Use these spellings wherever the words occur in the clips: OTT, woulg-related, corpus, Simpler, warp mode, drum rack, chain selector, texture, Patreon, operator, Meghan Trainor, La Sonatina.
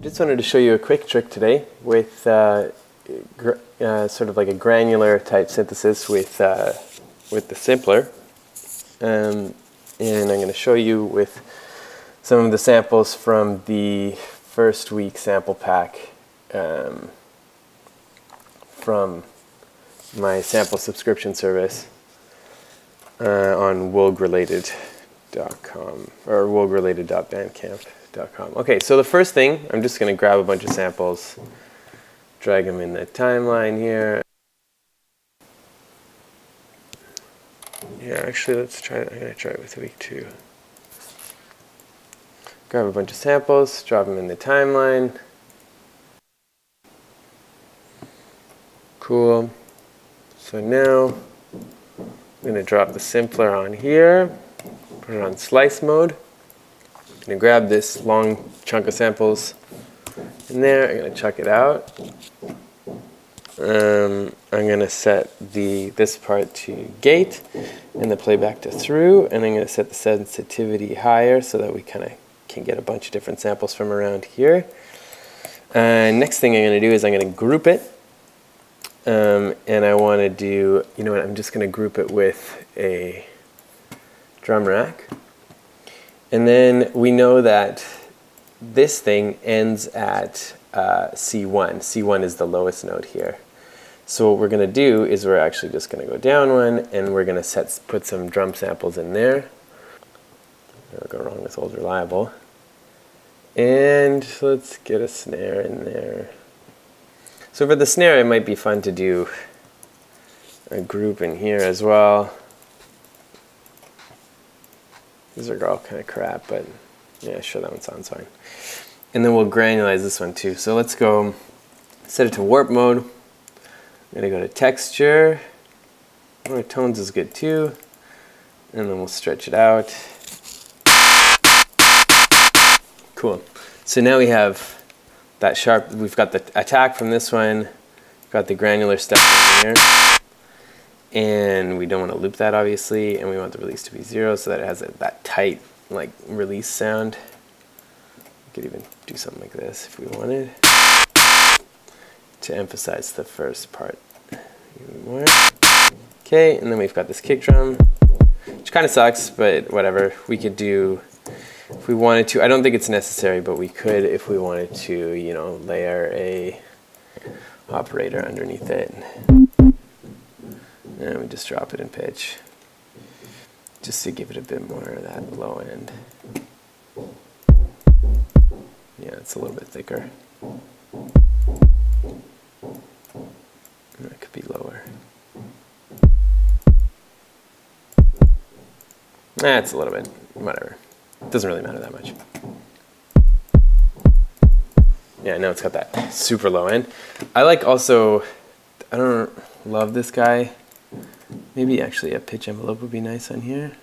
Just wanted to show you a quick trick today with sort of like a granular type synthesis with the Simpler, and I'm going to show you with some of the samples from the first week sample pack from my sample subscription service on woulg-related.com or woulg-related.bandcamp.com. Okay, so the first thing, I'm just going to grab a bunch of samples, drag them in the timeline here. Yeah, actually, let's try it. I'm going to try it with week 2. Grab a bunch of samples, drop them in the timeline. Cool. So now I'm going to drop the Simpler on here, put it on slice mode. I'm going to grab this long chunk of samples in there. I'm going to chuck it out. I'm going to set this part to gate and the playback to through, and I'm going to set the sensitivity higher so that we kind of can get a bunch of different samples from around here. Next thing I'm going to do is I'm going to group it. And I want to do, you know what, I'm just going to group it with a drum rack. And then we know that this thing ends at C1. C1 is the lowest note here. So what we're going to do is we're actually just going to go down one, and we're going to put some drum samples in there. Never go wrong with old reliable. And let's get a snare in there. So for the snare, it might be fun to do a group in here as well. These are all kind of crap, but yeah, sure, that one sounds fine. And then we'll granularize this one too. So let's go set it to warp mode. I'm gonna go to texture. Oh, tones is good too. And then we'll stretch it out. Cool. So now we have that sharp, we've got the attack from this one, got the granular stuff in here, and we don't want to loop that obviously, and we want the release to be 0 so that it has that tight like release sound. We could even do something like this if we wanted to emphasize the first part even more. Okay, and then we've got this kick drum, which kind of sucks, but whatever. We could do, if we wanted to, I don't think it's necessary, but we could if we wanted to, you know, layer a operator underneath it. And we just drop it in pitch, just to give it a bit more of that low end. Yeah, it's a little bit thicker. That could be lower. That's a little bit, whatever. Doesn't really matter that much. Yeah, now it's got that super low end. I like also, I don't love this guy. Maybe actually a pitch envelope would be nice on here.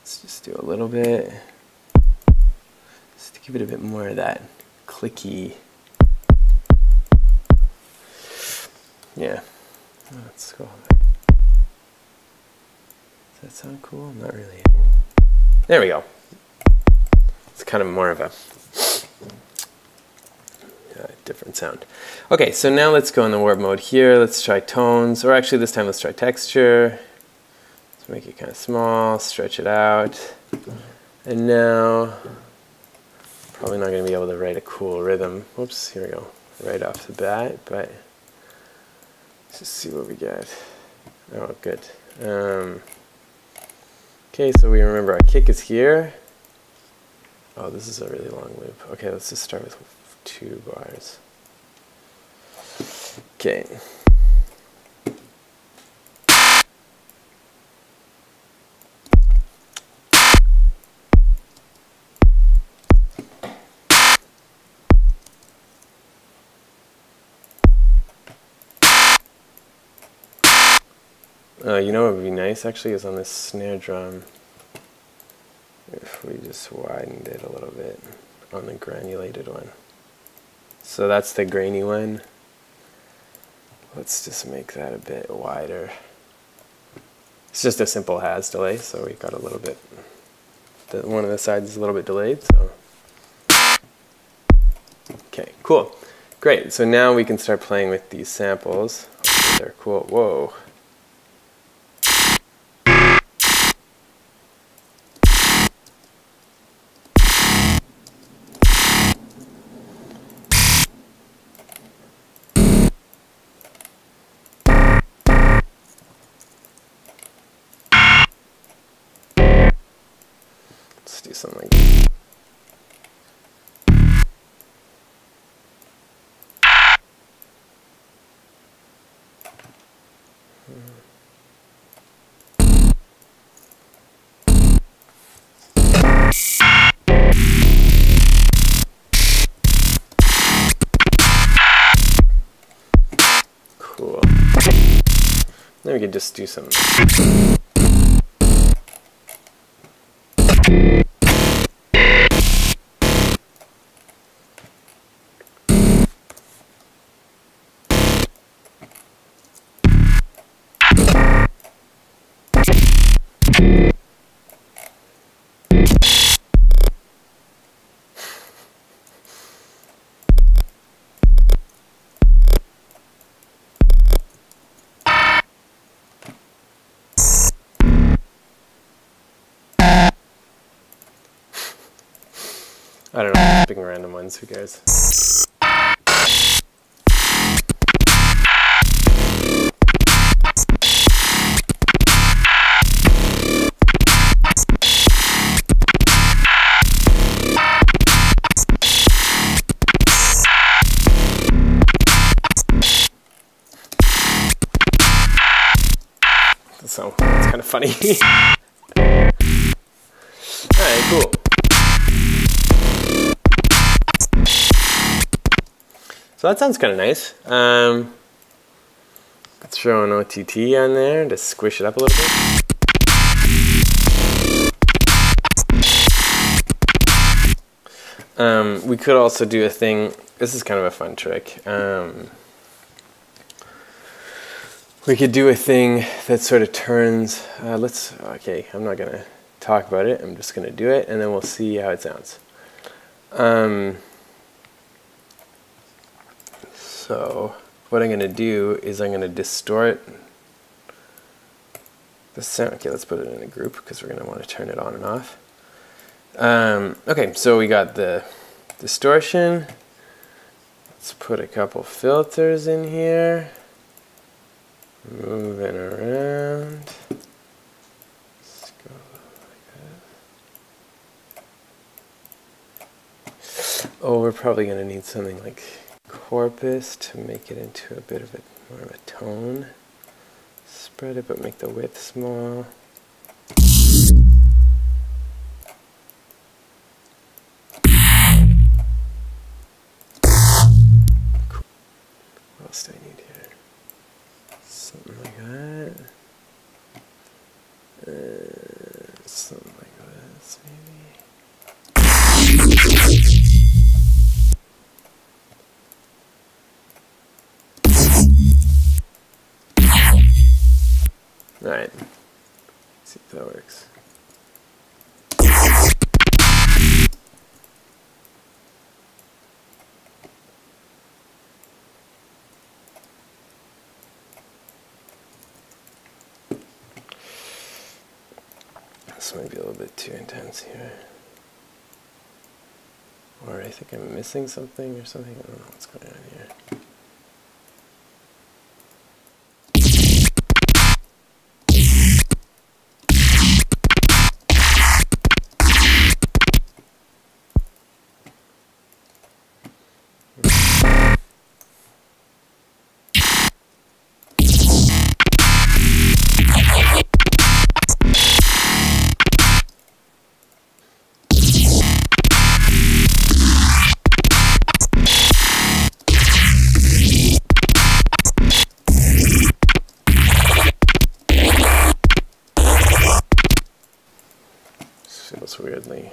Let's just do a little bit. Just to give it a bit more of that clicky. Yeah, let's go. Does that sound cool? Not really. There we go. It's kind of more of a different sound. Okay, so now let's go in the warp mode here. Let's try tones, or actually this time let's try texture. Let's make it kind of small, stretch it out. And now, probably not going to be able to write a cool rhythm. Whoops, here we go, right off the bat, but let's just see what we get. Oh, good. Okay, so we remember our kick is here. Oh, this is a really long loop. Okay, let's just start with 2 bars. Okay. You know what would be nice actually is on this snare drum if we just widened it a little bit on the granulated one. So that's the grainy one. Let's just make that a bit wider. It's just a simple has delay, so we got a little bit, one of the sides is a little bit delayed, so Okay, cool. Great, so now we can start playing with these samples. Hopefully they're cool. Whoa. Let's do something like that. Cool. Then we could just do some. I don't know, I'm picking random ones, who cares? So, it's kind of funny. Alright, cool. So that sounds kind of nice. Let's throw an OTT on there to squish it up a little bit. We could also do a thing, this is kind of a fun trick. We could do a thing that sort of turns, okay, I'm not gonna talk about it, I'm just gonna do it and then we'll see how it sounds. So what I'm going to do is I'm going to distort the sound. Okay, let's put it in a group because we're going to want to turn it on and off. Okay, so we got the distortion. Let's put a couple filters in here. Moving around. Let's go like that. Oh, we're probably going to need something like corpus to make it into a bit of a more of a tone. Spread it but make the width small. Cool. What else do I need here? Something like that. Something like this maybe. Alright, see if that works. This might be a little bit too intense here. Or I think I'm missing something or something. I don't know what's going on here. Weirdly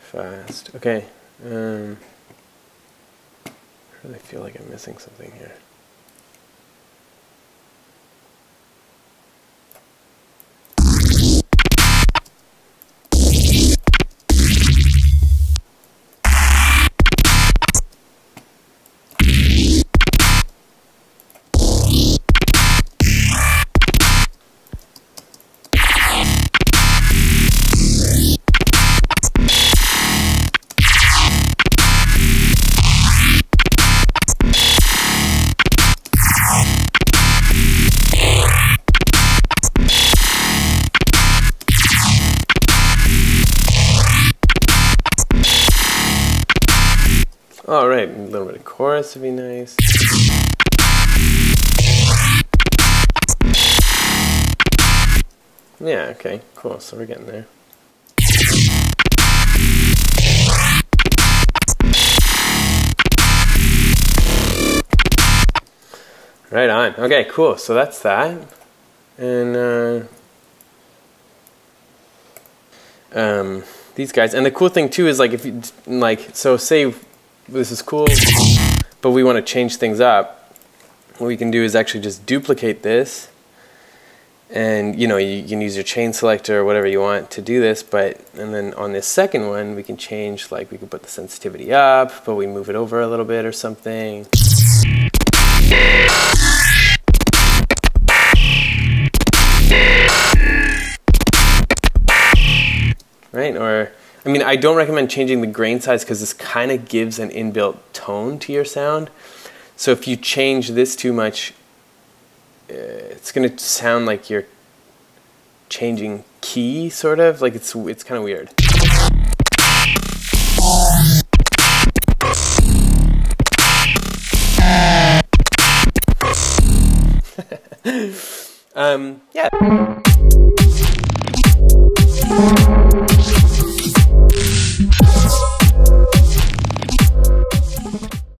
fast. Okay, I really feel like I'm missing something here. All right, a little bit of chorus would be nice. Yeah, okay, cool, so we're getting there. Right on, okay, cool, so that's that. And these guys, and the cool thing too is like, if you, like, so say this is cool, but we want to change things up, what we can do is actually just duplicate this. And you know, you can use your chain selector or whatever you want to do this, but and then on this second one we can change, like we can put the sensitivity up, but we move it over a little bit or something. Right? Or I mean, I don't recommend changing the grain size because this kind of gives an inbuilt tone to your sound. So if you change this too much, it's going to sound like you're changing key, sort of. Like, it's kind of weird. Yeah.